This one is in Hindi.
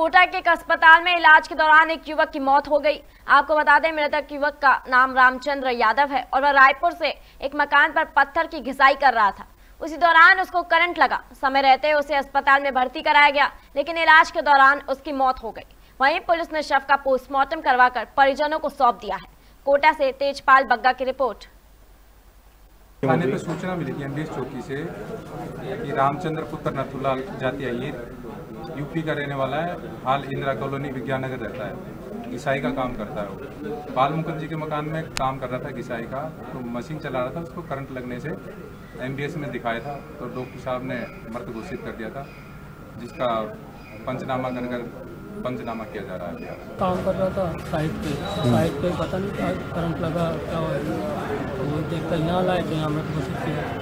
कोटा के एक अस्पताल में इलाज के दौरान एक युवक की मौत हो गई। आपको बता दें, मृतक युवक का नाम रामचंद्र यादव है और वह रायपुर से एक मकान पर पत्थर की घिसाई कर रहा था। उसी दौरान उसको करंट लगा। समय रहते उसे अस्पताल में भर्ती कराया गया, लेकिन इलाज के दौरान उसकी मौत हो गई। वहीं पुलिस ने शव का पोस्टमार्टम करवाकर परिजनों को सौंप दिया है। कोटा से तेजपाल बग्गा की रिपोर्ट। थाने पे सूचना मिली कि अंदेश चौकी से कि रामचंद्र पुत्र नथुलाल जाति अय्यर यूपी का रहने वाला है, हाल इंदिरा कॉलोनी विज्ञानगर रहता है, घिसाई का काम करता है। वो पाल मुखर्जी के मकान में काम कर रहा था घिसाई का, तो मशीन चला रहा था, उसको करंट लगने से एमबीएस में दिखाया था, तो डॉक्टर साहब ने मृत घोषित कर दिया था, जिसका पंचनामा कर पंचनामा किया जा रहा है। काम कर रहा था साइड पे पता नहीं करंट लगा, क्या हुआ वो देखकर यहाँ लाए तो यहाँ मृत घोषित किया।